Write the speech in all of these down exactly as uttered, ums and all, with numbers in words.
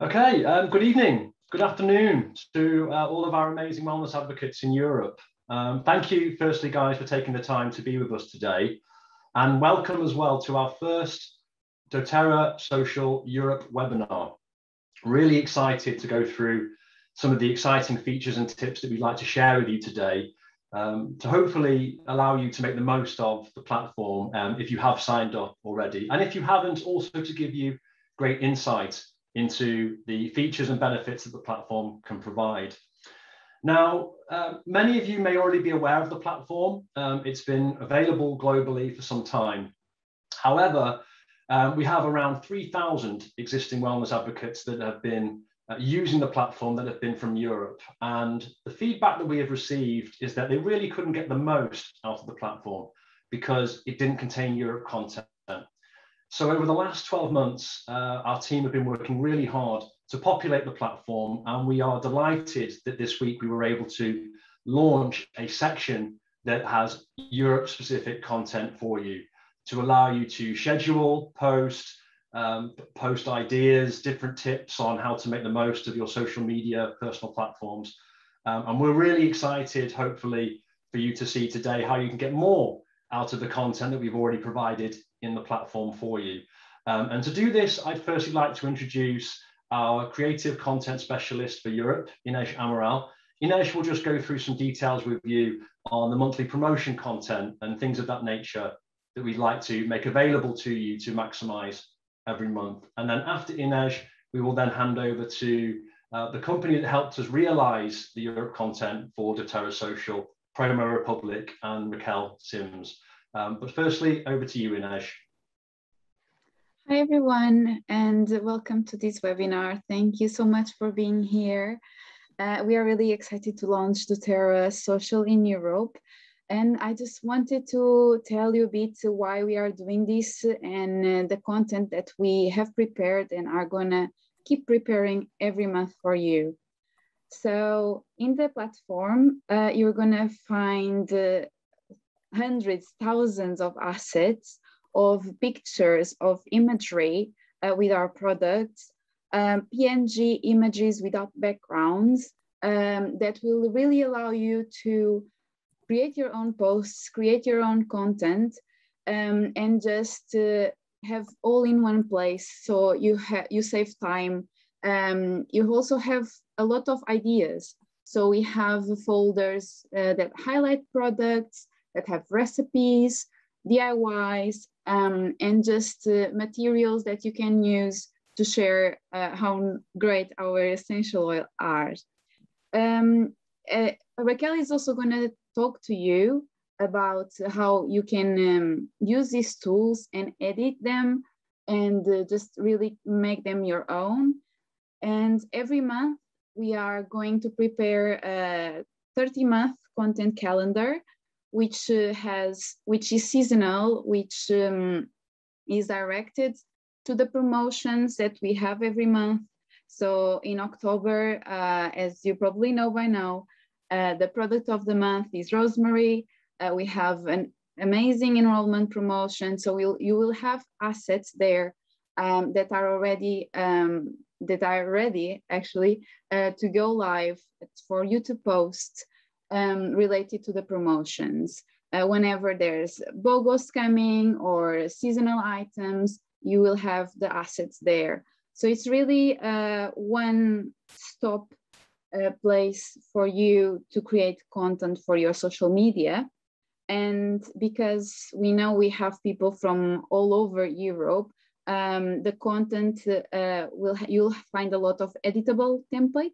Okay, um, good evening, good afternoon to uh, all of our amazing wellness advocates in Europe. Um, thank you firstly, guys, for taking the time to be with us today, and welcome as well to our first doTERRA Social Europe webinar. Really excited to go through some of the exciting features and tips that we'd like to share with you today um, to hopefully allow you to make the most of the platform um, if you have signed up already. And if you haven't, also to give you great insight into the features and benefits that the platform can provide. Now, uh, many of you may already be aware of the platform. Um, it's been available globally for some time. However, um, we have around three thousand existing wellness advocates that have been uh, using the platform that have been from Europe. And the feedback that we have received is that they really couldn't get the most out of the platform because it didn't contain Europe content. So over the last twelve months, uh, our team have been working really hard to populate the platform, and we are delighted that this week we were able to launch a section that has Europe-specific content for you to allow you to schedule, post, um, post ideas, different tips on how to make the most of your social media, personal platforms. Um, and we're really excited, hopefully, for you to see today how you can get more out of the content that we've already provided in the platform for you. Um, and to do this, I'd firstly like to introduce our creative content specialist for Europe, Inez Amaral. Inez will just go through some details with you on the monthly promotion content and things of that nature that we'd like to make available to you to maximize every month. And then after Inez, we will then hand over to uh, the company that helped us realize the Europe content for doTERRA Social, PromoRepublic, and Raquel Sims. Um, but firstly, over to you, Inez. Hi, everyone, and welcome to this webinar. Thank you so much for being here. Uh, we are really excited to launch doTERRA Social in Europe. And I just wanted to tell you a bit why we are doing this and uh, the content that we have prepared and are gonna keep preparing every month for you. So in the platform, uh, you're gonna find uh, hundreds, thousands of assets, of pictures, of imagery uh, with our products, um, P N G images without backgrounds um, that will really allow you to create your own posts, create your own content, um, and just uh, have all in one place. So you, you save time. Um, you also have a lot of ideas. So we have folders uh, that highlight products, that have recipes, D I Ys, um, and just uh, materials that you can use to share uh, how great our essential oils are. Um, uh, Raquel is also going to talk to you about how you can um, use these tools and edit them and uh, just really make them your own. And every month we are going to prepare a thirty month content calendar, which uh, has, which is seasonal, which um, is directed to the promotions that we have every month. So in October, uh, as you probably know by now, uh, the product of the month is rosemary. Uh, we have an amazing enrollment promotion. So we'll, you will have assets there um, that are already, um, that are ready actually uh, to go live for you to post. Um, related to the promotions. Uh, whenever there's BOGOs coming or seasonal items, you will have the assets there. So it's really a one-stop uh, place for you to create content for your social media. And because we know we have people from all over Europe, um, the content uh, will you'll find a lot of editable templates.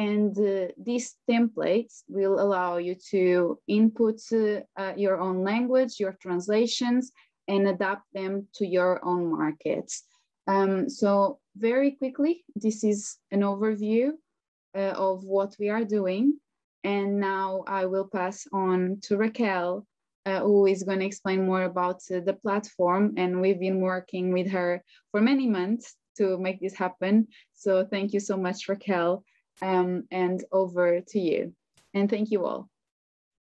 And uh, these templates will allow you to input uh, uh, your own language, your translations, and adapt them to your own markets. Um, so very quickly, this is an overview uh, of what we are doing. And now I will pass on to Raquel, uh, who is going to explain more about uh, the platform. And we've been working with her for many months to make this happen. So thank you so much, Raquel. Um, and over to you. And thank you all.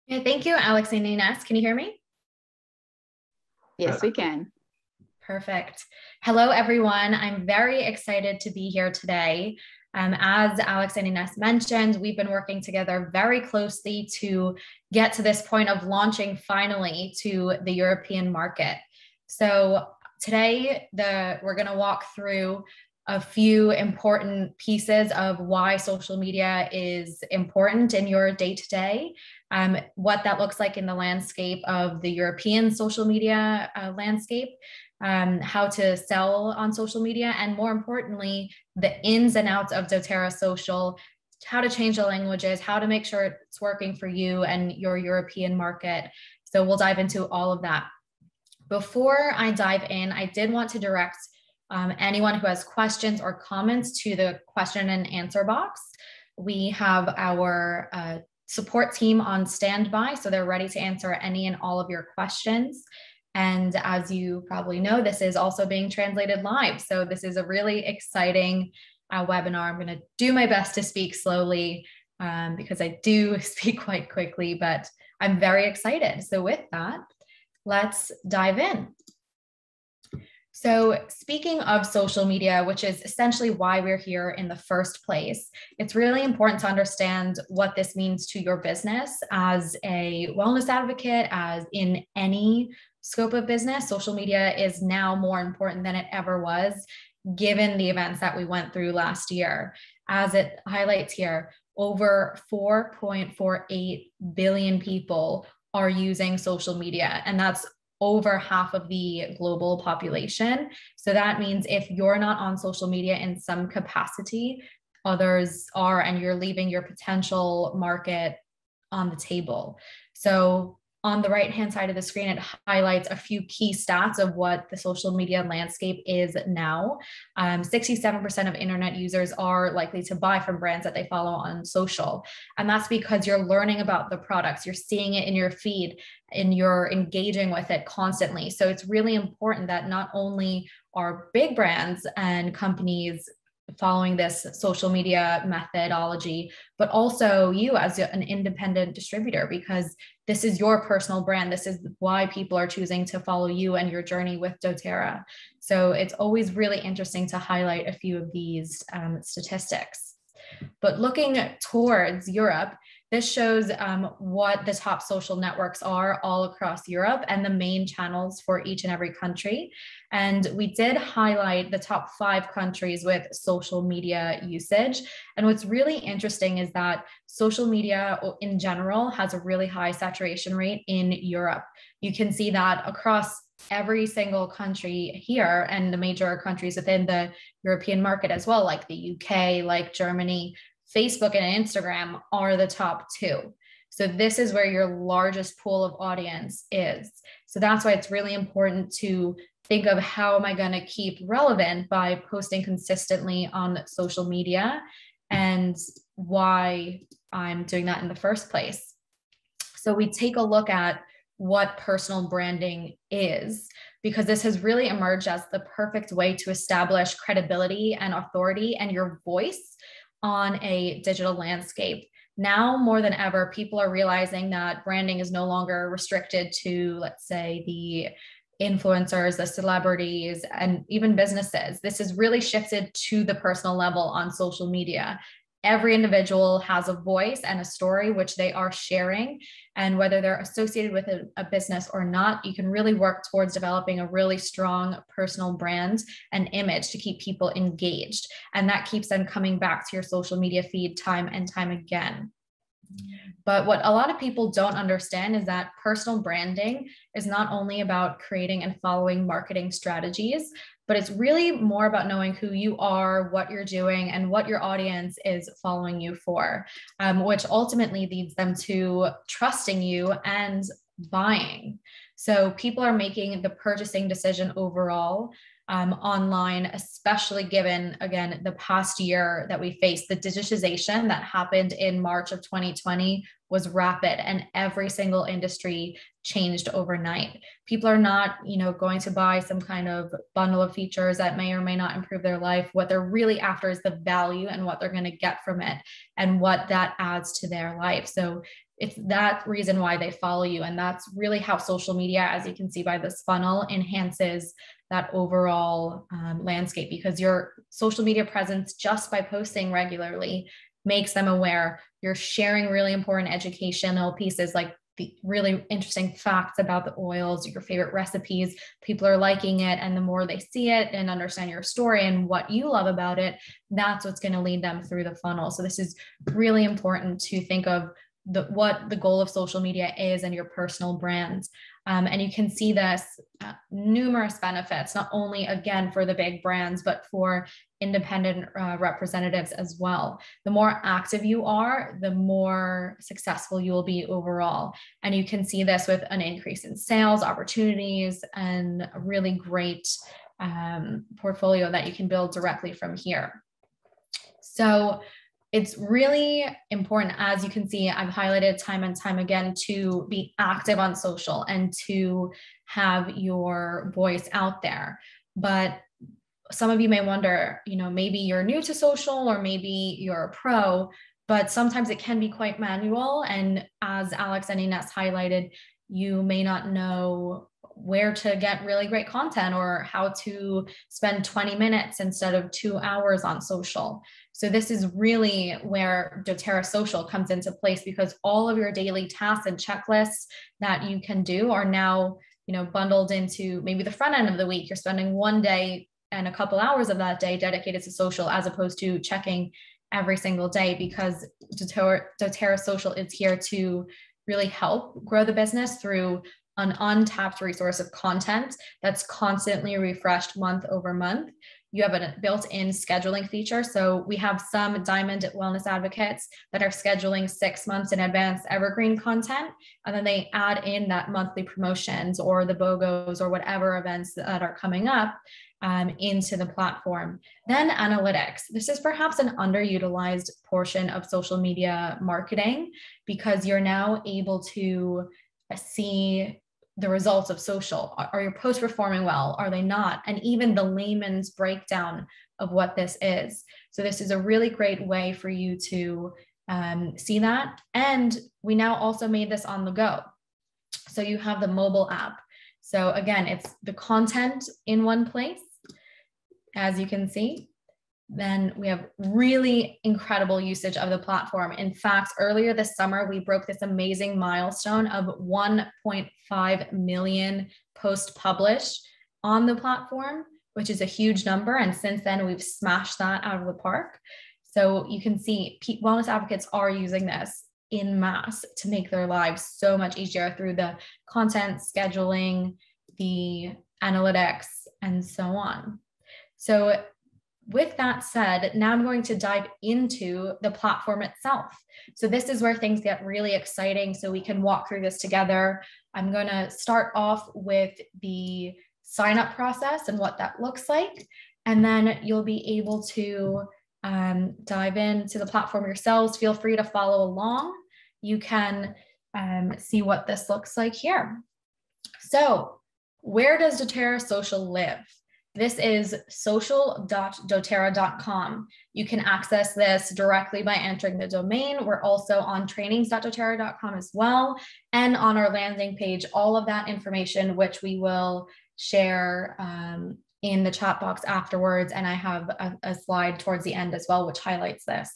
Yeah, thank you, Alex and Inez. Can you hear me? Yes, we can. Perfect. Hello, everyone. I'm very excited to be here today. Um, as Alex and Inez mentioned, we've been working together very closely to get to this point of launching finally to the European market. So today the, we're going to walk through a few important pieces of why social media is important in your day-to-day, um, what that looks like in the landscape of the European social media uh, landscape, um, how to sell on social media, and more importantly, the ins and outs of doTERRA Social, how to change the languages, how to make sure it's working for you and your European market. So we'll dive into all of that. Before I dive in, I did want to direct Um, anyone who has questions or comments to the question and answer box. We have our uh, support team on standby, so they're ready to answer any and all of your questions. And as you probably know, this is also being translated live. So this is a really exciting uh, webinar. I'm going to do my best to speak slowly um, because I do speak quite quickly, but I'm very excited. So with that, let's dive in. So speaking of social media, which is essentially why we're here in the first place, it's really important to understand what this means to your business as a wellness advocate, as in any scope of business. Social media is now more important than it ever was, given the events that we went through last year. As it highlights here, over four point four eight billion people are using social media, and that's over half of the global population. So that means if you're not on social media in some capacity, others are, and you're leaving your potential market on the table. So on the right-hand side of the screen, it highlights a few key stats of what the social media landscape is now. Um, sixty-seven percent of internet users are likely to buy from brands that they follow on social. And that's because you're learning about the products, you're seeing it in your feed, and you're engaging with it constantly. So it's really important that not only are big brands and companies following this social media methodology, but also you as an independent distributor, because this is your personal brand. This is why people are choosing to follow you and your journey with doTERRA. So it's always really interesting to highlight a few of these um, statistics. But looking towards Europe, this shows um, what the top social networks are all across Europe and the main channels for each and every country. And we did highlight the top five countries with social media usage. And what's really interesting is that social media in general has a really high saturation rate in Europe. You can see that across every single country here and the major countries within the European market as well, like the U K, like Germany. Facebook and Instagram are the top two. So this is where your largest pool of audience is. So that's why it's really important to think of how am I going to keep relevant by posting consistently on social media and why I'm doing that in the first place. So we take a look at what personal branding is, because this has really emerged as the perfect way to establish credibility and authority and your voice on a digital landscape. Now more than ever, people are realizing that branding is no longer restricted to, let's say, the influencers, the celebrities, and even businesses. This has really shifted to the personal level on social media. Every individual has a voice and a story which they are sharing. And whether they're associated with a, a business or not, you can really work towards developing a really strong personal brand and image to keep people engaged. And that keeps them coming back to your social media feed time and time again. But what a lot of people don't understand is that personal branding is not only about creating and following marketing strategies, but it's really more about knowing who you are, what you're doing, and what your audience is following you for, um, which ultimately leads them to trusting you and buying. So people are making the purchasing decision overall um, online, especially given, again, the past year that we faced. The digitization that happened in March of twenty twenty was rapid, and every single industry changed overnight. People are not, you know, going to buy some kind of bundle of features that may or may not improve their life. What they're really after is the value and what they're going to get from it and what that adds to their life. So it's that reason why they follow you. And that's really how social media, as you can see by this funnel, enhances that overall um, landscape, because your social media presence, just by posting regularly, makes them aware. You're sharing really important educational pieces, like the really interesting facts about the oils, your favorite recipes. People are liking it, and the more they see it and understand your story and what you love about it, that's what's going to lead them through the funnel. So this is really important to think of the, what the goal of social media is and your personal brands. Um, and you can see this uh, numerous benefits, not only again for the big brands, but for independent uh, representatives as well. The more active you are, the more successful you will be overall. And you can see this with an increase in sales opportunities and a really great um, portfolio that you can build directly from here. So it's really important, as you can see, I've highlighted time and time again, to be active on social and to have your voice out there. But some of you may wonder, you know, maybe you're new to social, or maybe you're a pro, but sometimes it can be quite manual. And as Alex and Inez highlighted, you may not know where to get really great content or how to spend twenty minutes instead of two hours on social. So this is really where doTERRA Social comes into place, because all of your daily tasks and checklists that you can do are now, you know, bundled into maybe the front end of the week. You're spending one day and a couple hours of that day dedicated to social, as opposed to checking every single day, because doTERRA Social is here to really help grow the business through an untapped resource of content that's constantly refreshed month over month. You have a built-in scheduling feature. So we have some diamond wellness advocates that are scheduling six months in advance evergreen content, and then they add in that monthly promotions or the BOGOs or whatever events that are coming up um, into the platform. Then analytics. This is perhaps an underutilized portion of social media marketing, because you're now able to see the results of social. Are your posts performing well? Are they not? And even the layman's breakdown of what this is. So this is a really great way for you to um, see that. And we now also made this on the go. So you have the mobile app. So again, it's the content in one place, as you can see. Then we have really incredible usage of the platform. In fact, earlier this summer, we broke this amazing milestone of one point five million posts published on the platform, which is a huge number. And since then, we've smashed that out of the park. So you can see wellness advocates are using this in mass to make their lives so much easier through the content, scheduling, the analytics, and so on. So with that said, now I'm going to dive into the platform itself. So this is where things get really exciting, so we can walk through this together. I'm going to start off with the sign-up process and what that looks like, and then you'll be able to um, dive into the platform yourselves. Feel free to follow along. You can um, see what this looks like here. So where does doTERRA Social live? This is social dot doterra dot com. You can access this directly by entering the domain. We're also on trainings dot doterra dot com as well, and on our landing page, all of that information, which we will share um, in the chat box afterwards. And I have a, a slide towards the end as well, which highlights this.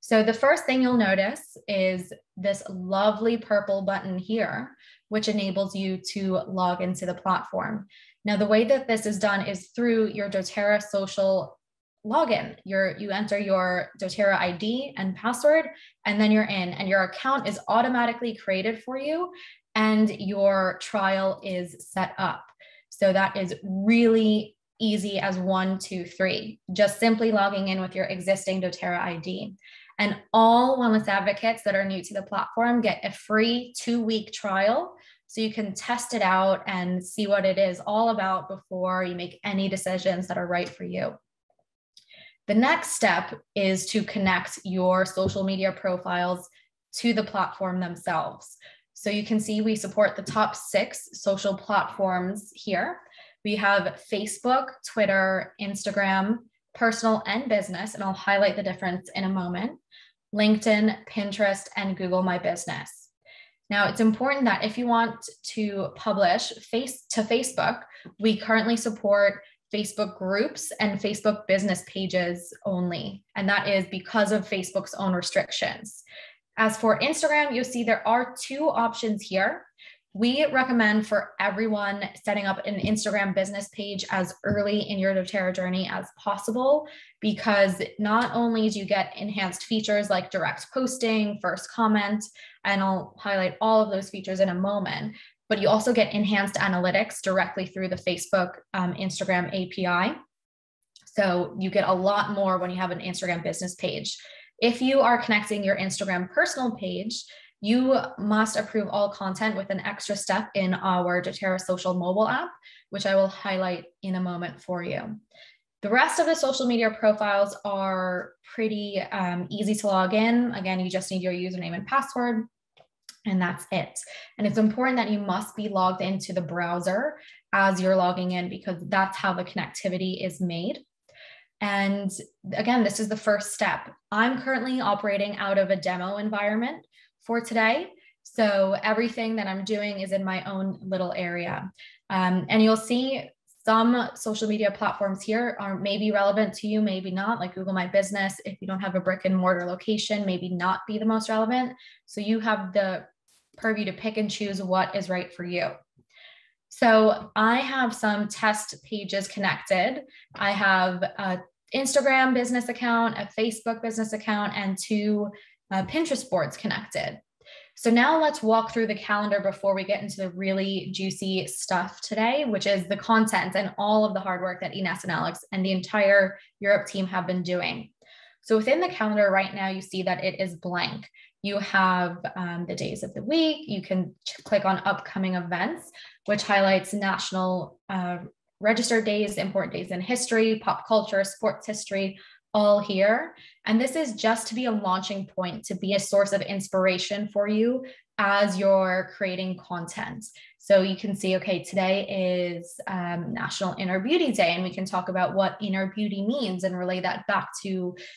So the first thing you'll notice is this lovely purple button here, which enables you to log into the platform. Now, the way that this is done is through your doTERRA Social login. You're, you enter your doTERRA I D and password, and then you're in, and your account is automatically created for you, and your trial is set up. So that is really easy as one, two, three, just simply logging in with your existing doTERRA I D. And all wellness advocates that are new to the platform get a free two-week trial, so you can test it out and see what it is all about before you make any decisions that are right for you. The next step is to connect your social media profiles to the platform themselves. So you can see we support the top six social platforms here. We have Facebook, Twitter, Instagram, personal and business, and I'll highlight the difference in a moment, LinkedIn, Pinterest, and Google My Business. Now, it's important that if you want to publish face to Facebook, we currently support Facebook groups and Facebook business pages only. And that is because of Facebook's own restrictions. As for Instagram, you'll see there are two options here. We recommend for everyone setting up an Instagram business page as early in your doTERRA journey as possible, because not only do you get enhanced features like direct posting, first comment, and I'll highlight all of those features in a moment, but you also get enhanced analytics directly through the Facebook, um, Instagram A P I. So you get a lot more when you have an Instagram business page. If you are connecting your Instagram personal page, you must approve all content with an extra step in our doTERRA Social mobile app, which I will highlight in a moment for you. The rest of the social media profiles are pretty um, easy to log in. Again, you just need your username and password, and that's it. And it's important that you must be logged into the browser as you're logging in, because that's how the connectivity is made. And again, this is the first step. I'm currently operating out of a demo environment for today. So everything that I'm doing is in my own little area. Um, and you'll see some social media platforms here are maybe relevant to you, maybe not, like Google My Business. If you don't have a brick and mortar location, maybe not be the most relevant. So you have the purview to pick and choose what is right for you. So I have some test pages connected. I have an Instagram business account, a Facebook business account, and two Uh, Pinterest boards connected. So now let's walk through the calendar before we get into the really juicy stuff today, which is the content and all of the hard work that Inez and Alex and the entire Europe team have been doing. So within the calendar right now, you see that it is blank. You have um, the days of the week. You can click on upcoming events, which highlights national uh, registered days, important days in history, pop culture, sports history, all here. And this is just to be a launching point, to be a source of inspiration for you as you're creating content. So you can see, okay, today is um, National Inner Beauty Day, and we can talk about what inner beauty means and relay that back to,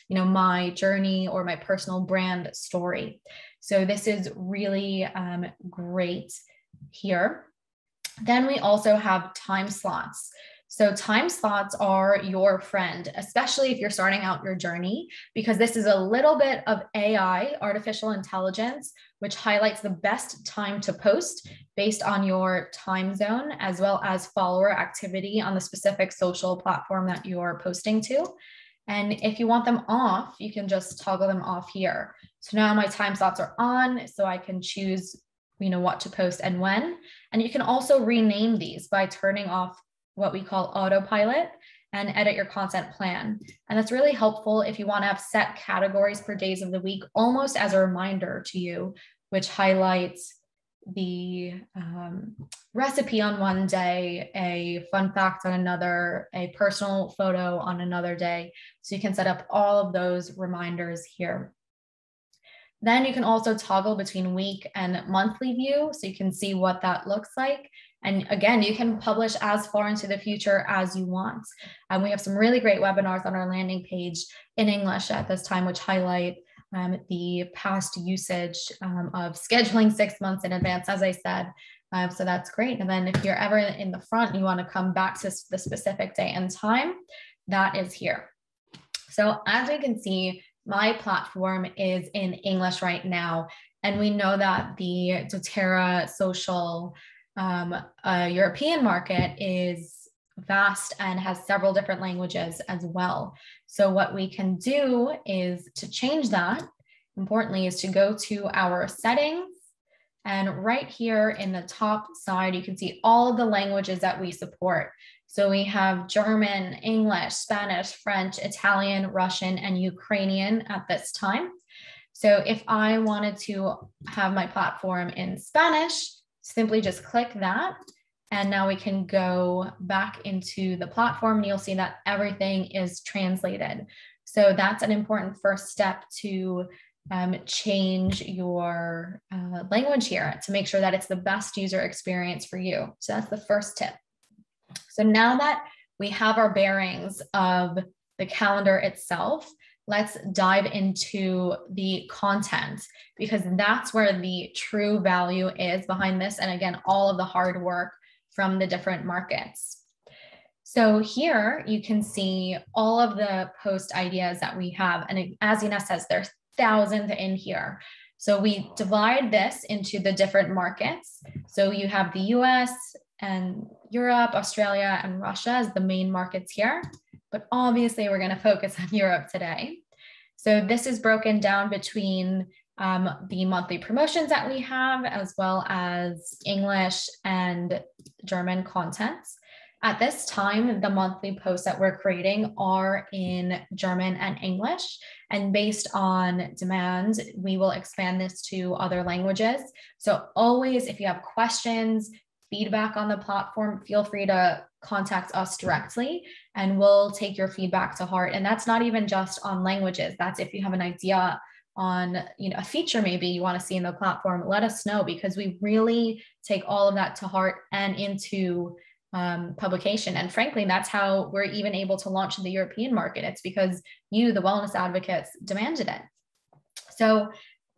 you know, my journey or my personal brand story. So this is really um, great here. Then we also have time slots. So time slots are your friend, especially if you're starting out your journey, because this is a little bit of A I, artificial intelligence, which highlights the best time to post based on your time zone, as well as follower activity on the specific social platform that you're posting to. And if you want them off, you can just toggle them off here. So now my time slots are on, so I can choose, you know, what to post and when. And you can also rename these by turning off what we call autopilot and edit your content plan. And that's really helpful if you want to have set categories for days of the week, almost as a reminder to you, which highlights the um, recipe on one day, a fun fact on another, a personal photo on another day. So you can set up all of those reminders here. Then you can also toggle between week and monthly view, so you can see what that looks like. And again, you can publish as far into the future as you want. And um, we have some really great webinars on our landing page in English at this time, which highlight um, the past usage um, of scheduling six months in advance, as I said. Um, so that's great. And then if you're ever in the front, you want to come back to the specific day and time, that is here. So as we can see, my platform is in English right now. And we know that the doTERRA Social Um, a European market is vast and has several different languages as well. So what we can do is to change that, importantly, is to go to our settings, and right here in the top side, you can see all of the languages that we support. So we have German, English, Spanish, French, Italian, Russian, and Ukrainian at this time. So if I wanted to have my platform in Spanish, simply just click that. And now we can go back into the platform and you'll see that everything is translated. So that's an important first step to um, change your uh, language here to make sure that it's the best user experience for you. So that's the first tip. So now that we have our bearings of the calendar itself, let's dive into the content, because that's where the true value is behind this. And again, all of the hard work from the different markets. So here you can see all of the post ideas that we have. And as Inez says, there's thousands in here. So we divide this into the different markets. So you have the U S and Europe, Australia, and Russia as the main markets here. But obviously we're going to focus on Europe today. So this is broken down between um, the monthly promotions that we have, as well as English and German contents. At this time, the monthly posts that we're creating are in German and English. And based on demand, we will expand this to other languages. So always, if you have questions, feedback on the platform, feel free to contact us directly and we'll take your feedback to heart. And that's not even just on languages. That's if you have an idea on, you know, a feature maybe you want to see in the platform, let us know, because we really take all of that to heart and into um, publication. And frankly, that's how we're even able to launch in the European market. It's because you, the wellness advocates, demanded it. So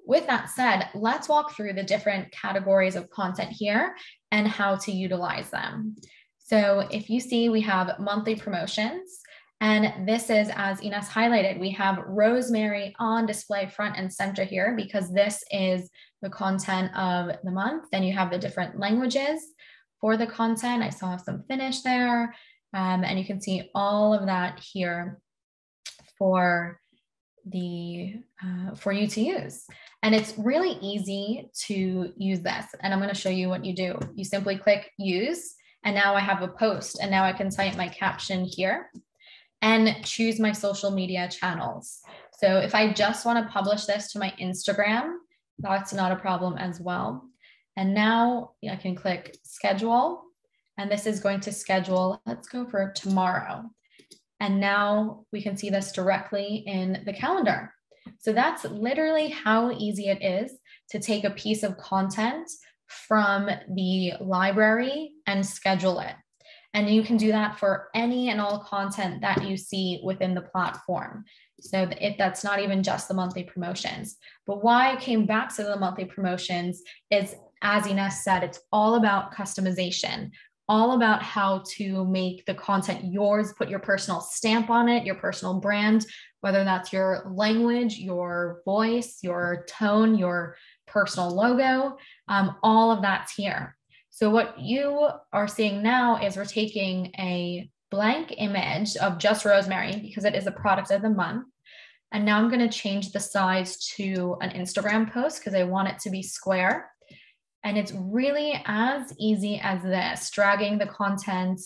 with that said, let's walk through the different categories of content here and how to utilize them. So if you see, we have monthly promotions, and this is, as Inez highlighted, we have rosemary on display front and center here, because this is the content of the month. Then you have the different languages for the content. I saw some Finnish there, um, and you can see all of that here for the uh, for you to use. And it's really easy to use this. And I'm going to show you what you do. You simply click use, and now I have a post, and now I can type my caption here and choose my social media channels. So if I just want to publish this to my Instagram, that's not a problem as well. And now I can click schedule, and this is going to schedule, let's go for tomorrow. And now we can see this directly in the calendar. So that's literally how easy it is to take a piece of content from the library and schedule it. And you can do that for any and all content that you see within the platform. So if that's not even just the monthly promotions. But why I came back to the monthly promotions is, as Inez said, it's all about customization, all about how to make the content yours, put your personal stamp on it, your personal brand, whether that's your language, your voice, your tone, your personal logo, um, all of that's here. So what you are seeing now is we're taking a blank image of just rosemary, because it is a product of the month. And now I'm going to change the size to an Instagram post, because I want it to be square. And it's really as easy as this, dragging the content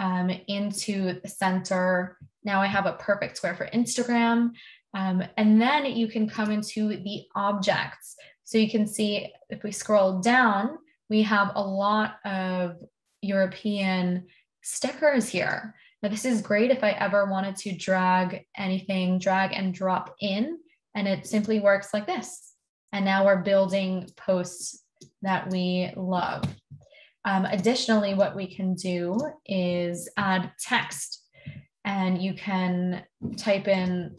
um, into the center. Now I have a perfect square for Instagram. Um, and then you can come into the objects. So you can see if we scroll down, we have a lot of European stickers here. Now this is great if I ever wanted to drag anything, drag and drop in, and it simply works like this. And now we're building posts that we love. Um, additionally, what we can do is add text, and you can type in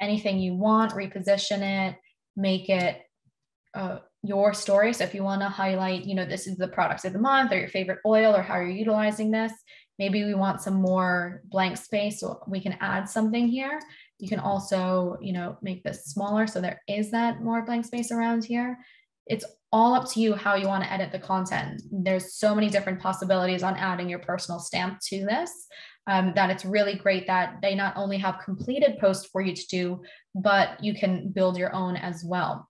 anything you want, reposition it, make it uh, your story. So if you want to highlight, you know, this is the product of the month, or your favorite oil, or how you're utilizing this, maybe we want some more blank space, so we can add something here. You can also, you know, make this smaller, so there is that more blank space around here. It's all up to you how you want to edit the content. There's so many different possibilities on adding your personal stamp to this, um, that it's really great that they not only have completed posts for you to do, but you can build your own as well.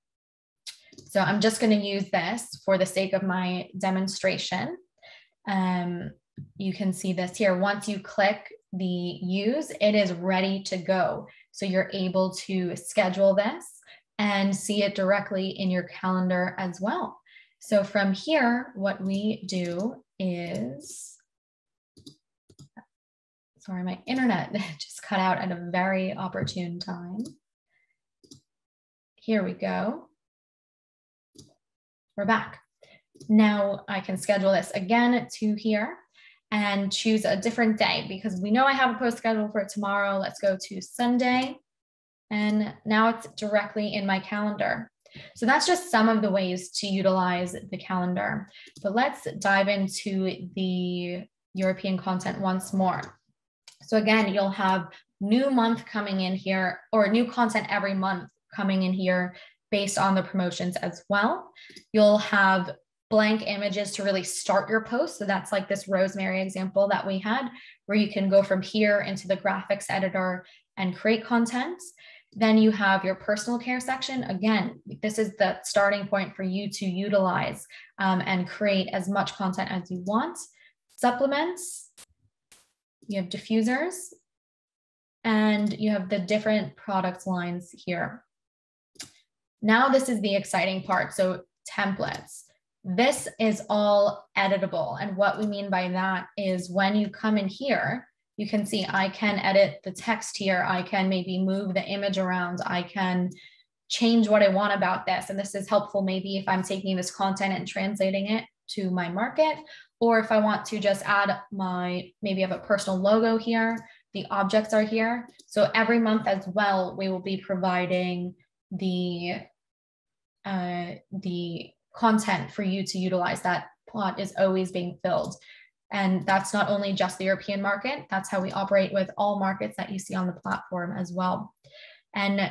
So I'm just going to use this for the sake of my demonstration. Um, you can see this here. Once you click the use, it is ready to go. So you're able to schedule this and see it directly in your calendar as well. So from here, what we do is, sorry, my internet just cut out at a very opportune time. Here we go. We're back. Now I can schedule this again to here and choose a different day, because we know I have a post scheduled for tomorrow. Let's go to Sunday. and now it's directly in my calendar. So that's just some of the ways to utilize the calendar. But let's dive into the European content once more. So again, you'll have new month coming in here, or new content every month coming in here based on the promotions as well. You'll have blank images to really start your post. So that's like this rosemary example that we had, where you can go from here into the graphics editor and create content. Then you have your personal care section. Again, this is the starting point for you to utilize um, and create as much content as you want. Supplements, you have diffusers, and you have the different product lines here. Now this is the exciting part, so templates. This is all editable. And what we mean by that is when you come in here, you can see I can edit the text here. I can maybe move the image around. I can change what I want about this. And this is helpful maybe if I'm taking this content and translating it to my market, or if I want to just add my, maybe I have a personal logo here. The objects are here. So every month as well, we will be providing the, uh, the content for you to utilize. That plot is always being filled. And that's not only just the European market, that's how we operate with all markets that you see on the platform as well. And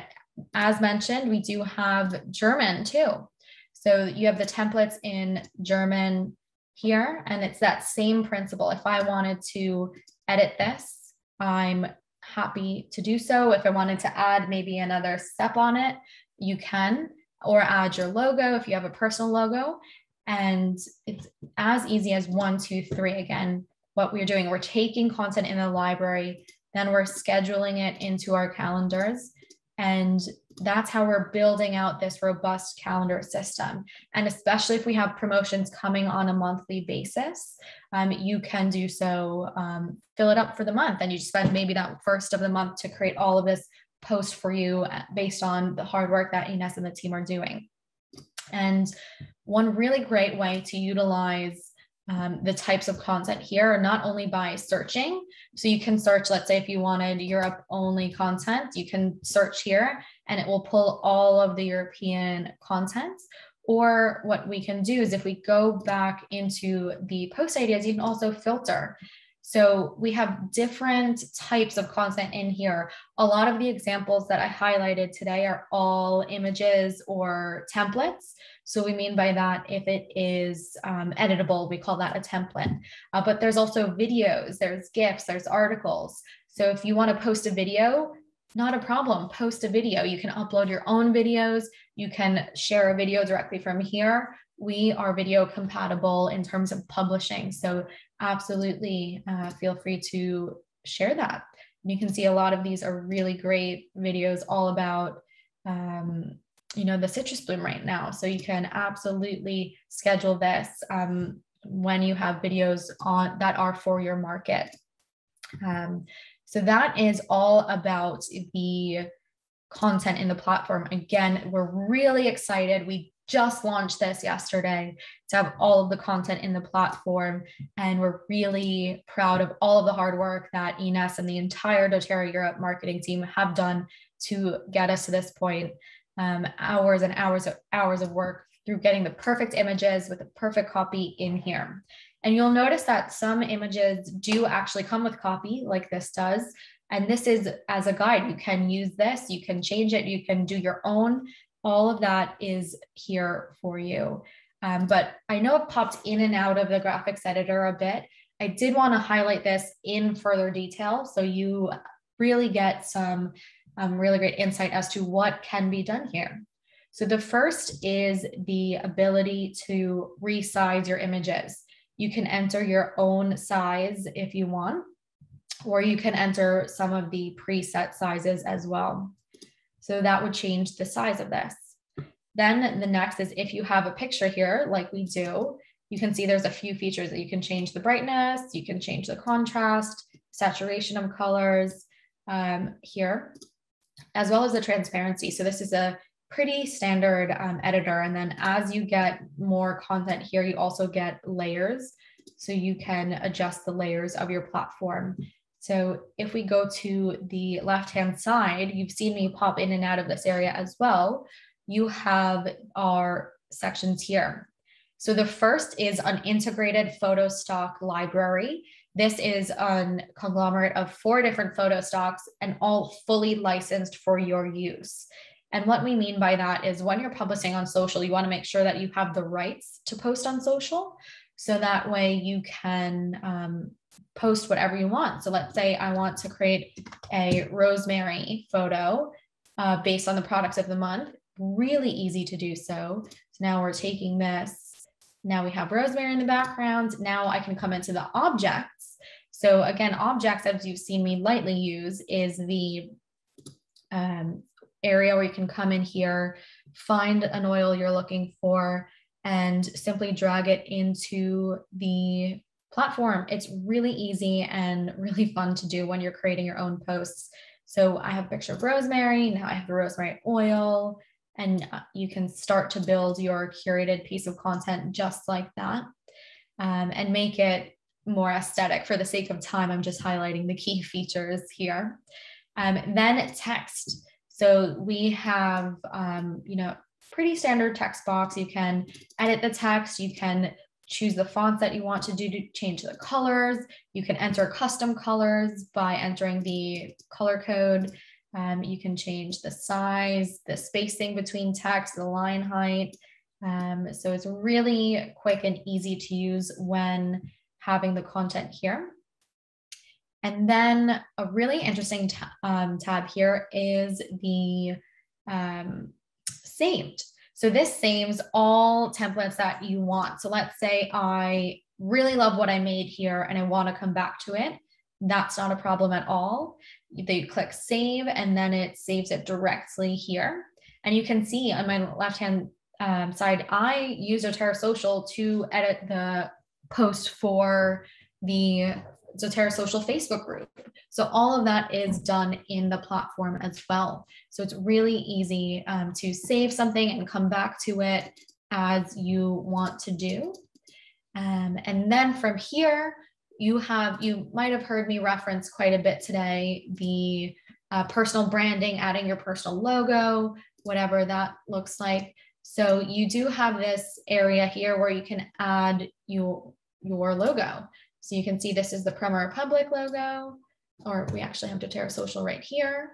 as mentioned, we do have German too. So you have the templates in German here, and it's that same principle. If I wanted to edit this, I'm happy to do so. If I wanted to add maybe another step on it, you can, or add your logo if you have a personal logo. And it's as easy as one, two, three. Again, what we're doing, we're taking content in the library, then we're scheduling it into our calendars. And that's how we're building out this robust calendar system. And especially if we have promotions coming on a monthly basis, um, you can do so, um, fill it up for the month. And you spend maybe that first of the month to create all of this post for you based on the hard work that Inez and the team are doing. And one really great way to utilize um, the types of content here are not only by searching. So you can search, let's say if you wanted Europe only content, you can search here and it will pull all of the European content. Or what we can do is if we go back into the post ideas, you can also filter. So we have different types of content in here. A lot of the examples that I highlighted today are all images or templates. So we mean by that, if it is um, editable, we call that a template. Uh, but there's also videos, there's GIFs, there's articles. So if you want to post a video, not a problem, post a video. You can upload your own videos. You can share a video directly from here. We are video compatible in terms of publishing. So absolutely uh, feel free to share that. And you can see a lot of these are really great videos all about, um, you know, the citrus bloom right now. So you can absolutely schedule this um, when you have videos on that are for your market. Um, so that is all about the content in the platform. Again, we're really excited. We just launched this yesterday to have all of the content in the platform. And we're really proud of all of the hard work that Inez and the entire doTERRA Europe marketing team have done to get us to this point. Um, hours and hours of hours of work through getting the perfect images with the perfect copy in here. And you'll notice that some images do actually come with copy, like this does. And this is as a guide. You can use this, you can change it, you can do your own. All of that is here for you. Um, but I know it popped in and out of the graphics editor a bit. I did want to highlight this in further detail so you really get some um, really great insight as to what can be done here. So the first is the ability to resize your images. You can enter your own size if you want, or you can enter some of the preset sizes as well. So that would change the size of this. Then the next is if you have a picture here, like we do, you can see there's a few features that you can change the brightness, you can change the contrast, saturation of colors um, here, as well as the transparency. So this is a pretty standard um, editor. And then as you get more content here, you also get layers. So you can adjust the layers of your platform. So if we go to the left-hand side, you've seen me pop in and out of this area as well. You have our sections here. So the first is an integrated photo stock library. This is a conglomerate of four different photo stocks and all fully licensed for your use. And what we mean by that is when you're publishing on social, you want to make sure that you have the rights to post on social. So that way you can um, post whatever you want. So let's say I want to create a rosemary photo uh, based on the products of the month. Really easy to do so. So now we're taking this. Now we have rosemary in the background. Now I can come into the objects. So again, objects, as you've seen me lightly use, is the um, area where you can come in here, find an oil you're looking for, and simply drag it into the platform. It's really easy and really fun to do when you're creating your own posts. So I have a picture of rosemary, now I have the rosemary oil, and you can start to build your curated piece of content just like that, um, and make it more aesthetic. For the sake of time, I'm just highlighting the key features here. Um, then text. So we have, um, you know, pretty standard text box. You can edit the text, you can choose the fonts that you want to do to change the colors. You can enter custom colors by entering the color code. Um, you can change the size, the spacing between text, the line height. Um, so it's really quick and easy to use when having the content here. And then a really interesting um, tab here is the um, saved. So this saves all templates that you want. So let's say I really love what I made here and I want to come back to it. That's not a problem at all. You click save and then it saves it directly here. And you can see on my left-hand um, side, I use doTERRA Social to edit the post for the doTERRA Social Facebook group. So all of that is done in the platform as well. So it's really easy um, to save something and come back to it as you want to do. Um, and then from here, you have, you might have heard me reference quite a bit today, the uh, personal branding, adding your personal logo, whatever that looks like. So you do have this area here where you can add your, your logo. So you can see this is the PromoRepublic logo, or we actually have doTERRA Social right here.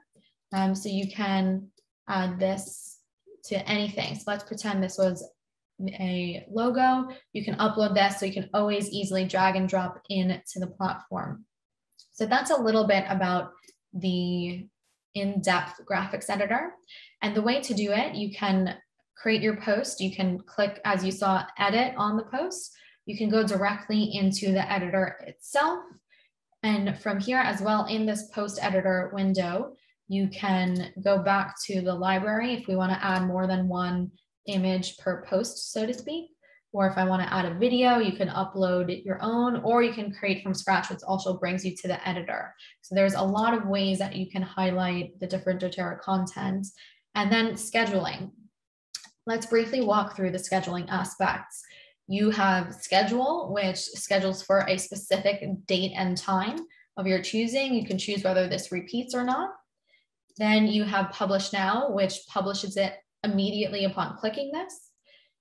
Um, so you can add this to anything. So let's pretend this was a logo. You can upload this so you can always easily drag and drop into the platform. So that's a little bit about the in-depth graphics editor. And the way to do it, you can create your post. You can click, as you saw, edit on the post. You can go directly into the editor itself. And from here as well, in this post editor window, you can go back to the library if we want to add more than one image per post, so to speak. Or if I want to add a video, you can upload your own, or you can create from scratch, which also brings you to the editor. So there's a lot of ways that you can highlight the different doTERRA content. And then scheduling. Let's briefly walk through the scheduling aspects. You have schedule, which schedules for a specific date and time of your choosing. You can choose whether this repeats or not. Then you have publish now, which publishes it immediately upon clicking this.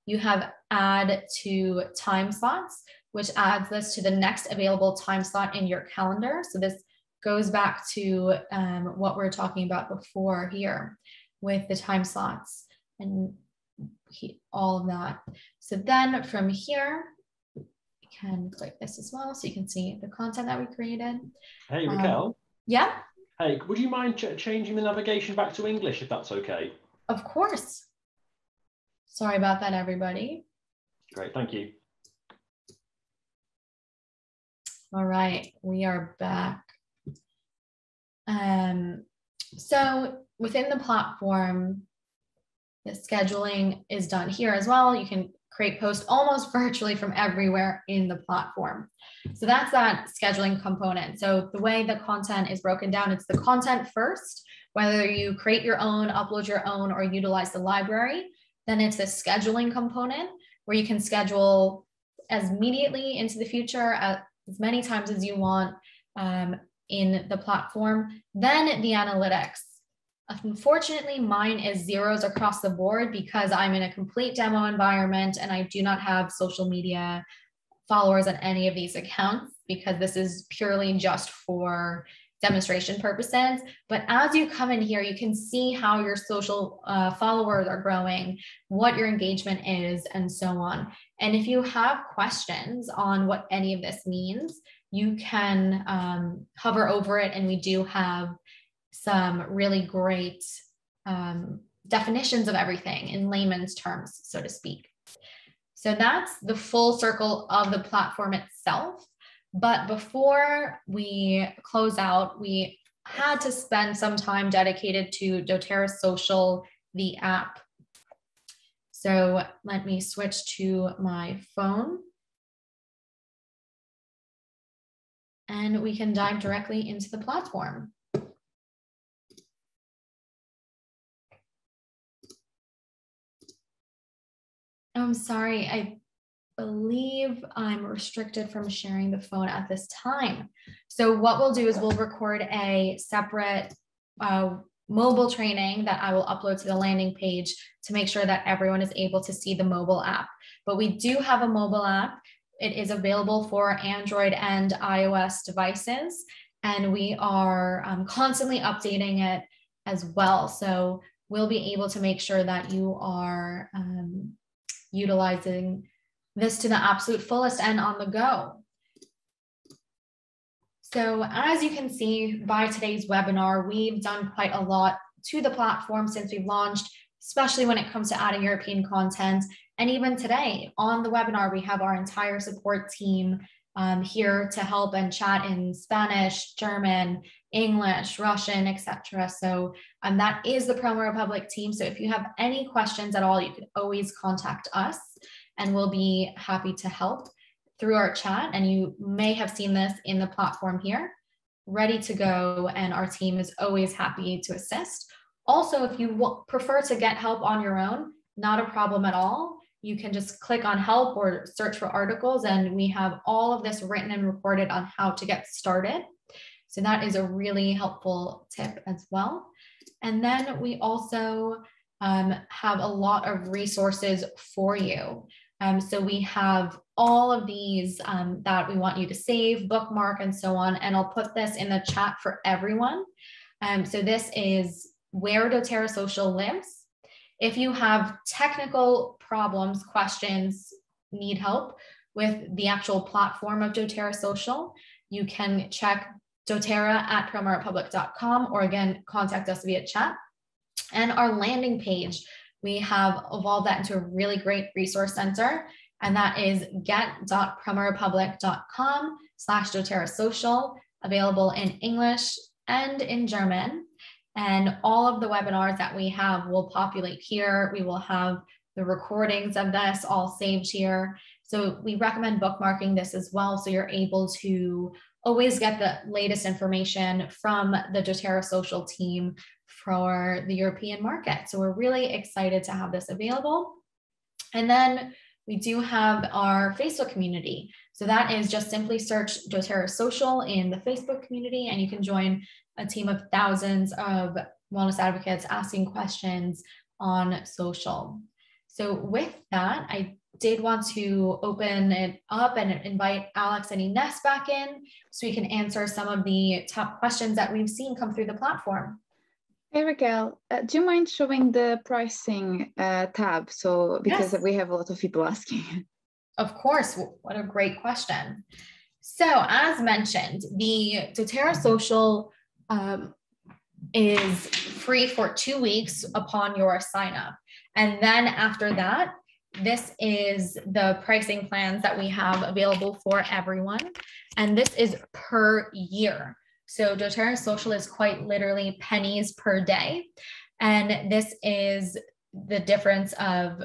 You have add to time slots, which adds this to the next available time slot in your calendar. So this goes back to um, what we were talking about before here with the time slots and all of that. So then from here, you can click this as well, so you can see the content that we created. Hey, Raquel. Um, yeah? Hey, would you mind ch changing the navigation back to English, if that's okay? Of course. Sorry about that, everybody. Great, thank you. All right, we are back. Um, so within the platform, the scheduling is done here as well. You can create posts almost virtually from everywhere in the platform. So that's that scheduling component. So the way the content is broken down, it's the content first, whether you create your own, upload your own, or utilize the library. Then it's the scheduling component where you can schedule as immediately into the future, as many times as you want, um, in the platform. Then the analytics. Unfortunately, mine is zeros across the board because I'm in a complete demo environment and I do not have social media followers on any of these accounts because this is purely just for demonstration purposes. But as you come in here, you can see how your social uh, followers are growing, what your engagement is, and so on. And if you have questions on what any of this means, you can um, hover over it. And we do have some really great um, definitions of everything in layman's terms, so to speak. So that's the full circle of the platform itself. But before we close out, we had to spend some time dedicated to doTERRA Social, the app. So let me switch to my phone. And we can dive directly into the platform. I'm sorry, I believe I'm restricted from sharing the phone at this time. So what we'll do is we'll record a separate uh, mobile training that I will upload to the landing page to make sure that everyone is able to see the mobile app. But we do have a mobile app. It is available for Android and iOS devices, and we are um, constantly updating it as well. So we'll be able to make sure that you are um, utilizing this to the absolute fullest and on the go. So as you can see by today's webinar, we've done quite a lot to the platform since we've launched, especially when it comes to adding European content. And even today on the webinar, we have our entire support team um, here to help and chat in Spanish, German, English, Russian, et cetera. So um, that is the PromoRepublic team. So if you have any questions at all, you can always contact us and we'll be happy to help through our chat. And you may have seen this in the platform here, ready to go. And our team is always happy to assist. Also, if you prefer to get help on your own, not a problem at all. You can just click on help or search for articles. And we have all of this written and recorded on how to get started. So that is a really helpful tip as well. And then we also um, have a lot of resources for you. Um, so we have all of these um, that we want you to save, bookmark, and so on. And I'll put this in the chat for everyone. Um, so this is where doTERRA Social lives. If you have technical problems, questions, need help with the actual platform of doTERRA Social, you can check doterra at promorepublic dot com, or again, contact us via chat. And our landing page, we have evolved that into a really great resource center, and that is get dot promorepublic dot com slash doterra social, available in English and in German. And all of the webinars that we have will populate here. We will have the recordings of this all saved here. So we recommend bookmarking this as well, so you're able to always get the latest information from the doTERRA Social team for the European market. So we're really excited to have this available. And then we do have our Facebook community. So that is just simply search doTERRA Social in the Facebook community, and you can join a team of thousands of wellness advocates asking questions on social. So with that, I did want to open it up and invite Alex and Inez back in so we can answer some of the top questions that we've seen come through the platform. Hey Raquel, uh, do you mind showing the pricing uh, tab? So because yes, we have a lot of people asking. Of course, what a great question. So as mentioned, the doTERRA Social um, is free for two weeks upon your sign up. And then after that, this is the pricing plans that we have available for everyone. And this is per year. So doTERRA Social is quite literally pennies per day. And this is the difference of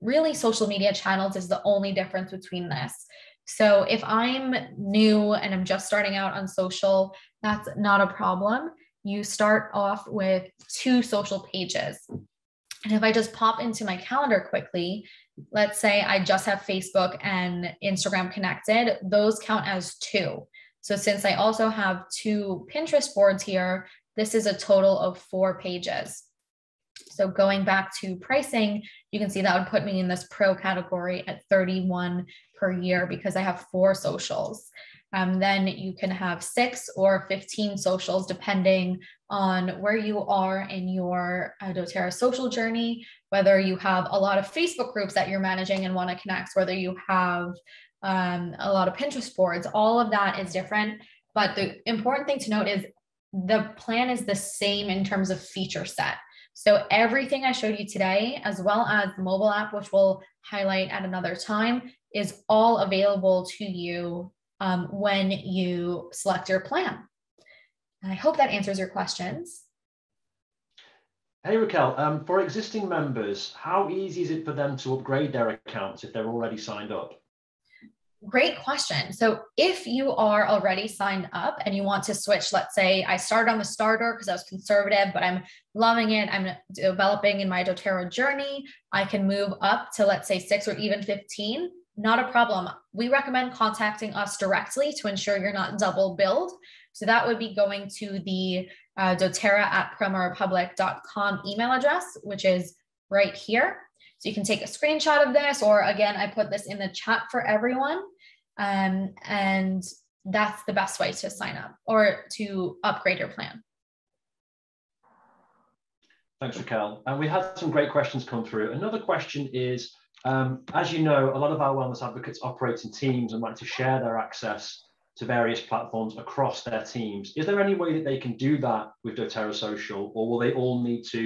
really social media channels is the only difference between this. So if I'm new and I'm just starting out on social, that's not a problem. You start off with two social pages. And if I just pop into my calendar quickly, let's say I just have Facebook and Instagram connected, those count as two. So since I also have two Pinterest boards here, this is a total of four pages. So going back to pricing, you can see that would put me in this pro category at thirty-one per year because I have four socials. Um, then you can have six or fifteen socials, depending on where you are in your uh, doTERRA social journey, whether you have a lot of Facebook groups that you're managing and want to connect, whether you have um, a lot of Pinterest boards, all of that is different. But the important thing to note is the plan is the same in terms of feature set. So everything I showed you today, as well as the mobile app, which we'll highlight at another time, is all available to you Um, when you select your plan. I hope that answers your questions. Hey Raquel, um, for existing members, how easy is it for them to upgrade their accounts if they're already signed up? Great question. So if you are already signed up and you want to switch, let's say I started on the starter because I was conservative, but I'm loving it. I'm developing in my doTERRA journey. I can move up to, let's say, six or even fifteen. Not a problem. We recommend contacting us directly to ensure you're not double billed. So that would be going to the uh, doTERRA at promo republic dot com email address, which is right here. So you can take a screenshot of this, or again, I put this in the chat for everyone. Um, and that's the best way to sign up or to upgrade your plan. Thanks, Raquel. And we had some great questions come through. Another question is, Um, as you know, a lot of our wellness advocates operate in teams and like to share their access to various platforms across their teams. Is there any way that they can do that with doTERRA Social, or will they all need to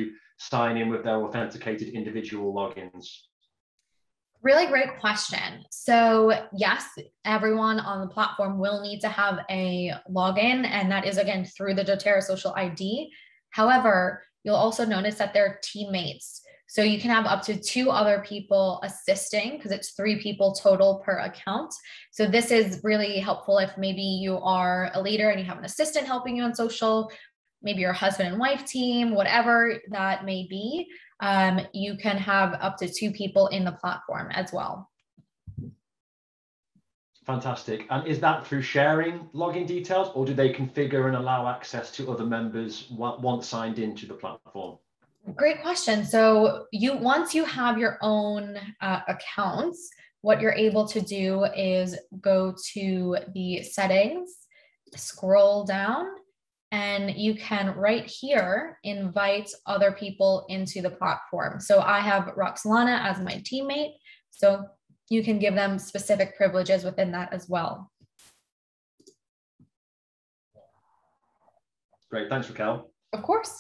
sign in with their authenticated individual logins? Really great question. So yes, everyone on the platform will need to have a login, and that is again through the doTERRA Social I D. However, you'll also notice that they're teammates. So you can have up to two other people assisting, because it's three people total per account. So this is really helpful if maybe you are a leader and you have an assistant helping you on social, maybe your husband and wife team, whatever that may be. Um, you can have up to two people in the platform as well. Fantastic. And is that through sharing login details, or do they configure and allow access to other members once signed into the platform? Great question. So you, once you have your own uh, accounts, what you're able to do is go to the settings, scroll down, and you can right here invite other people into the platform. So I have Roxelana as my teammate, so you can give them specific privileges within that as well. Great. Thanks, Raquel. Of course.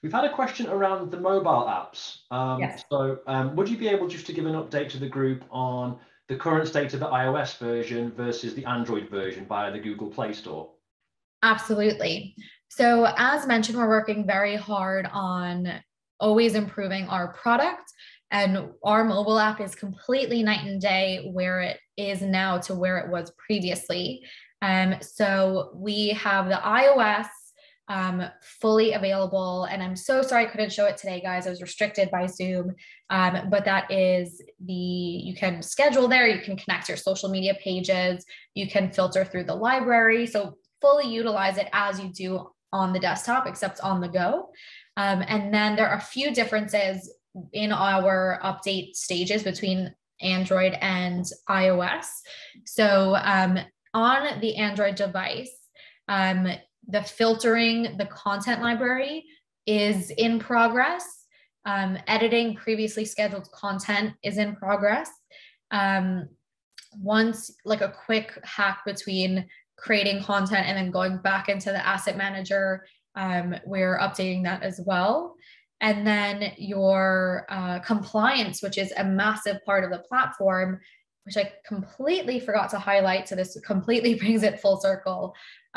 We've had a question around the mobile apps. Um, yes. So um, would you be able just to give an update to the group on the current state of the iOS version versus the Android version via the Google Play Store? Absolutely. So as mentioned, we're working very hard on always improving our product, and our mobile app is completely night and day where it is now to where it was previously. Um, so we have the iOS Um, fully available. And I'm so sorry I couldn't show it today, guys. I was restricted by Zoom, um, but that is the, you can schedule there, you can connect your social media pages, you can filter through the library. So fully utilize it as you do on the desktop, except on the go. Um, and then there are a few differences in our update stages between Android and iOS. So um, on the Android device, um, the filtering, the content library is in progress. Um, editing previously scheduled content is in progress. Um, once, like a quick hack between creating content and then going back into the asset manager, um, we're updating that as well. And then your uh, compliance, which is a massive part of the platform, which I completely forgot to highlight. So this completely brings it full circle.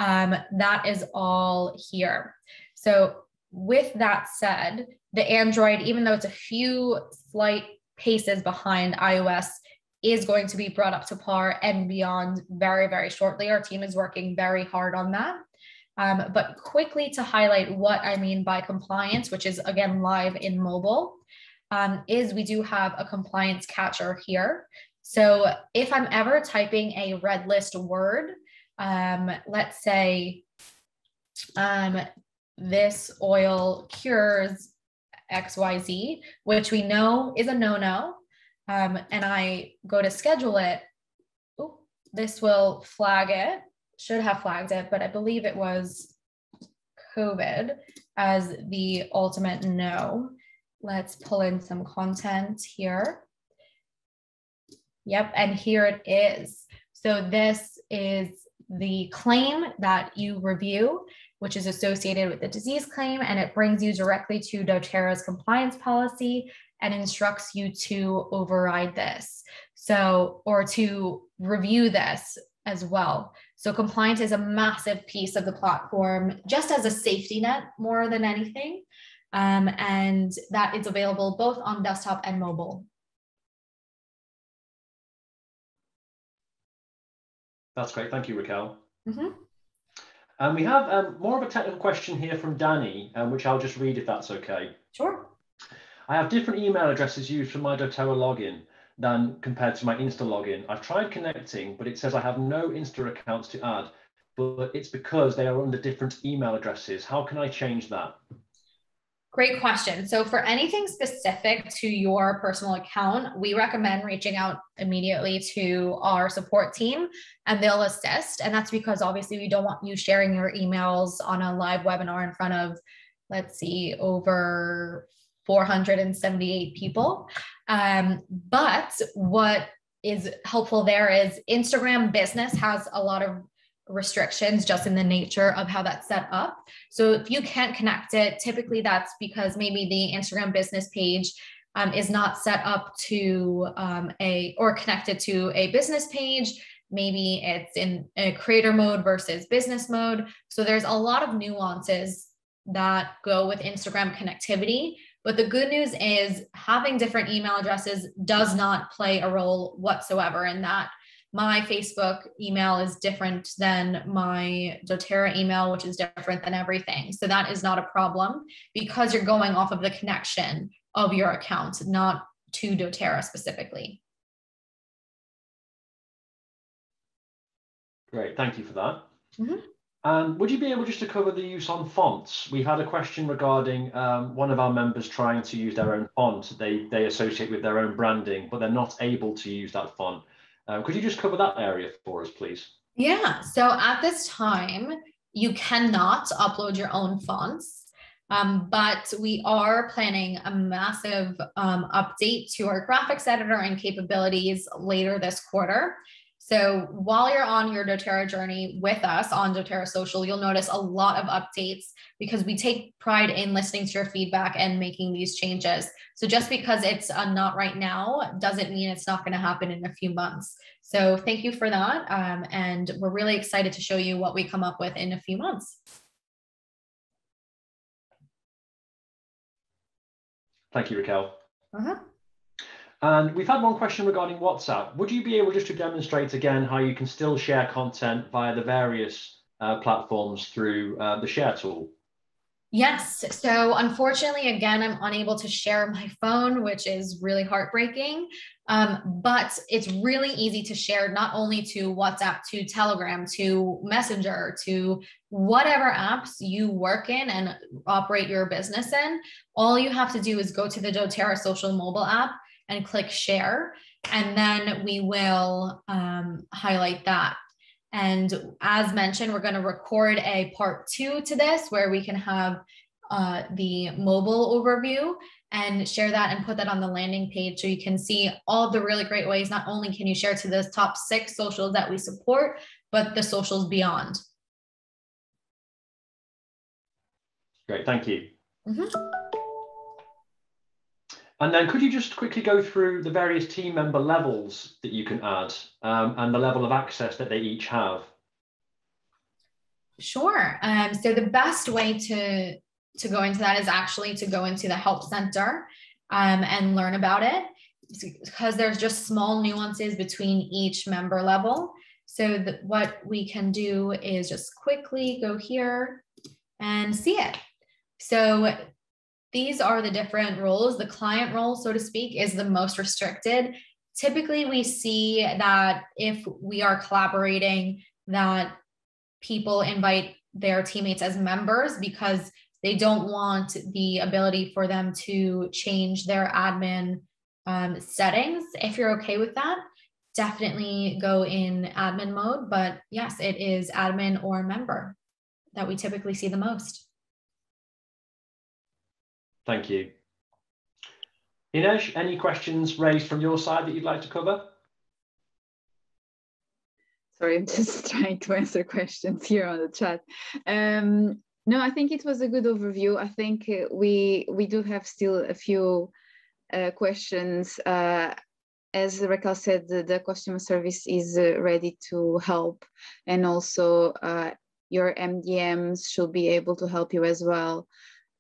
Um, that is all here. So with that said, the Android, even though it's a few slight paces behind iOS, is going to be brought up to par and beyond very, very shortly. Our team is working very hard on that. Um, but quickly to highlight what I mean by compliance, which is again live in mobile, um, is we do have a compliance catcher here. So if I'm ever typing a red list word, um, let's say um, this oil cures X Y Z, which we know is a no-no, um, and I go to schedule it, ooh, this will flag it, should have flagged it, but I believe it was COVID as the ultimate no. Let's pull in some content here. Yep, and here it is. So this is the claim that you review, which is associated with the disease claim, and it brings you directly to doTERRA's compliance policy and instructs you to override this, so or to review this as well. So compliance is a massive piece of the platform, just as a safety net more than anything, um, and that is available both on desktop and mobile. That's great, thank you, Raquel. Mm-hmm. Um, we have um, more of a technical question here from Danny, um, which I'll just read if that's okay. Sure. I have different email addresses used for my doTERRA login than compared to my Insta login. I've tried connecting, but it says I have no Insta accounts to add, but it's because they are under different email addresses. How can I change that? Great question. So for anything specific to your personal account, we recommend reaching out immediately to our support team and they'll assist. And that's because obviously we don't want you sharing your emails on a live webinar in front of, let's see, over four hundred seventy-eight people. Um, but what is helpful there is Instagram business has a lot of restrictions just in the nature of how that's set up. So if you can't connect it, typically that's because maybe the Instagram business page um, is not set up to um, a, or connected to a business page. Maybe it's in a creator mode versus business mode. So there's a lot of nuances that go with Instagram connectivity. But the good news is having different email addresses does not play a role whatsoever in that. My Facebook email is different than my doTERRA email, which is different than everything. So that is not a problem because you're going off of the connection of your account, not to doTERRA specifically. Great, thank you for that. Mm-hmm. Um, would you be able just to cover the use on fonts? We had a question regarding um, one of our members trying to use their own font. They, they associate with their own branding, but they're not able to use that font. Uh, could you just cover that area for us, please? Yeah, so at this time, you cannot upload your own fonts, um, but we are planning a massive um, update to our graphics editor and capabilities later this quarter. So while you're on your doTERRA journey with us on doTERRA Social, you'll notice a lot of updates because we take pride in listening to your feedback and making these changes. So just because it's uh, not right now doesn't mean it's not going to happen in a few months. So thank you for that. Um, and we're really excited to show you what we come up with in a few months. Thank you, Raquel. Uh-huh. And we've had one question regarding WhatsApp. Would you be able just to demonstrate again how you can still share content via the various uh, platforms through uh, the share tool? Yes, so unfortunately, again, I'm unable to share my phone, which is really heartbreaking, um, but it's really easy to share not only to WhatsApp, to Telegram, to Messenger, to whatever apps you work in and operate your business in. All you have to do is go to the doTERRA Social mobile app and click share, and then we will um, highlight that. And as mentioned, we're going to record a part two to this where we can have uh, the mobile overview and share that and put that on the landing page so you can see all the really great ways. Not only can you share to the top six socials that we support, but the socials beyond. Great, thank you. Mm-hmm. And then could you just quickly go through the various team member levels that you can add um, and the level of access that they each have? Sure. Um, so the best way to, to go into that is actually to go into the Help Center um, and learn about it, because there's just small nuances between each member level. So the, what we can do is just quickly go here and see it. So these are the different roles. The client role, so to speak, is the most restricted. typically we see that if we are collaborating, that people invite their teammates as members because they don't want the ability for them to change their admin um, settings. If you're okay with that, definitely go in admin mode. But yes, it is admin or member that we typically see the most. Thank you. Inez, any questions raised from your side that you'd like to cover? Sorry, I'm just trying to answer questions here on the chat. Um, no, I think it was a good overview. I think we, we do have still a few uh, questions. Uh, as Raquel said, the, the customer service is uh, ready to help, and also uh, your M D Ms should be able to help you as well.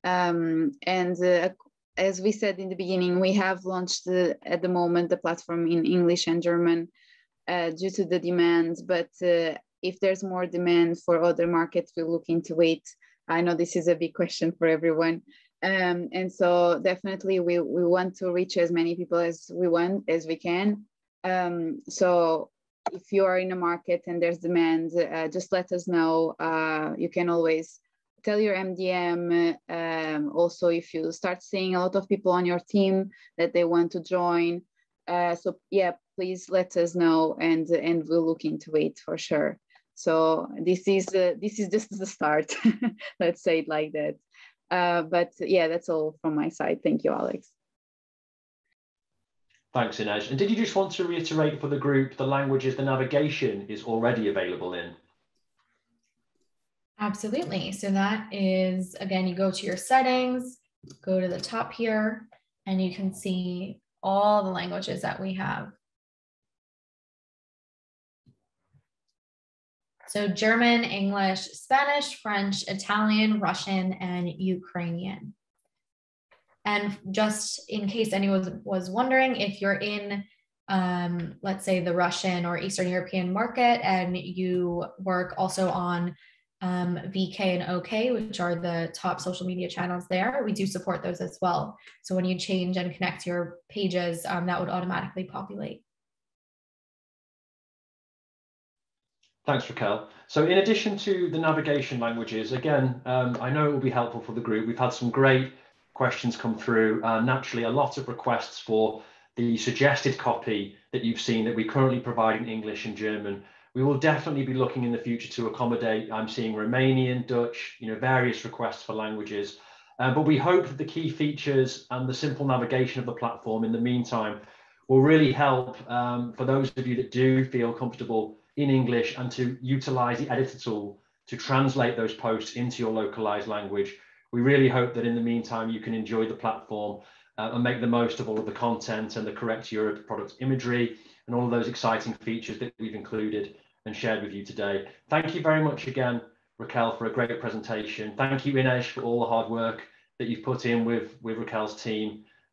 Um, and uh, as we said in the beginning, we have launched the, at the moment the platform in English and German uh, due to the demand, but uh, if there's more demand for other markets, we'll look into it. I know this is a big question for everyone. Um, and so definitely we, we want to reach as many people as we want, as we can. Um, so if you are in a market and there's demand, uh, just let us know. Uh, you can always tell your M D M, um, also if you start seeing a lot of people on your team that they want to join. Uh, so yeah, please let us know, and, and we'll look into it for sure. So this is, uh, this is just the start, let's say it like that. Uh, but yeah, that's all from my side. Thank you, Alex. Thanks, Inez. And did you just want to reiterate for the group, the languages the navigation is already available in? Absolutely. So that is, again, you go to your settings, go to the top here, and you can see all the languages that we have. So German, English, Spanish, French, Italian, Russian, and Ukrainian. And just in case anyone was wondering, if you're in um, let's say the Russian or Eastern European market, and you work also on Um, V K and O K, which are the top social media channels there, we do support those as well. So when you change and connect your pages, um, that would automatically populate. Thanks, Raquel. So in addition to the navigation languages, again, um, I know it will be helpful for the group. We've had some great questions come through, and naturally a lot of requests for the suggested copy that you've seen that we currently provide in English and German. We will definitely be looking in the future to accommodate, I'm seeing Romanian, Dutch, you know, various requests for languages. Uh, but we hope that the key features and the simple navigation of the platform in the meantime will really help um, for those of you that do feel comfortable in English, and to utilize the editor tool to translate those posts into your localized language. We really hope that in the meantime, you can enjoy the platform uh, and make the most of all of the content and the Correct Europe product imagery, and all of those exciting features that we've included and shared with you today. Thank you very much again, Raquel, for a great presentation. Thank you, Inez, for all the hard work that you've put in with, with Raquel's team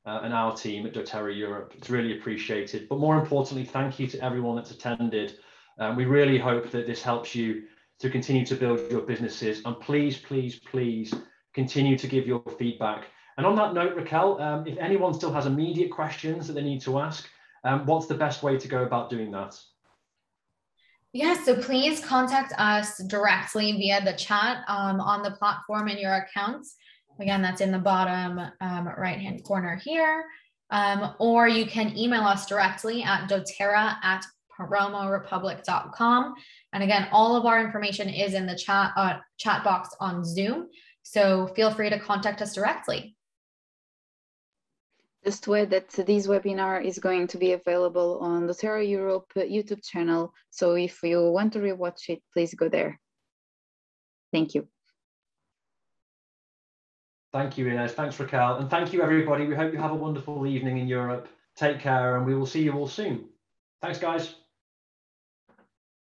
uh, and our team at doTERRA Europe. It's really appreciated. But more importantly, thank you to everyone that's attended. Um, we really hope that this helps you to continue to build your businesses. And please, please, please continue to give your feedback. And on that note, Raquel, um, if anyone still has immediate questions that they need to ask, Um, what's the best way to go about doing that? Yeah, so please contact us directly via the chat um, on the platform in your accounts. Again, that's in the bottom um, right-hand corner here. Um, or you can email us directly at doterra at promo republic dot com. And again, all of our information is in the chat, uh, chat box on Zoom. So feel free to contact us directly. Just to add that this webinar is going to be available on the doTERRA Europe YouTube channel. So if you want to rewatch it, please go there. Thank you. Thank you, Inez. Thanks, Raquel. And thank you, everybody. We hope you have a wonderful evening in Europe. Take care, and we will see you all soon. Thanks, guys.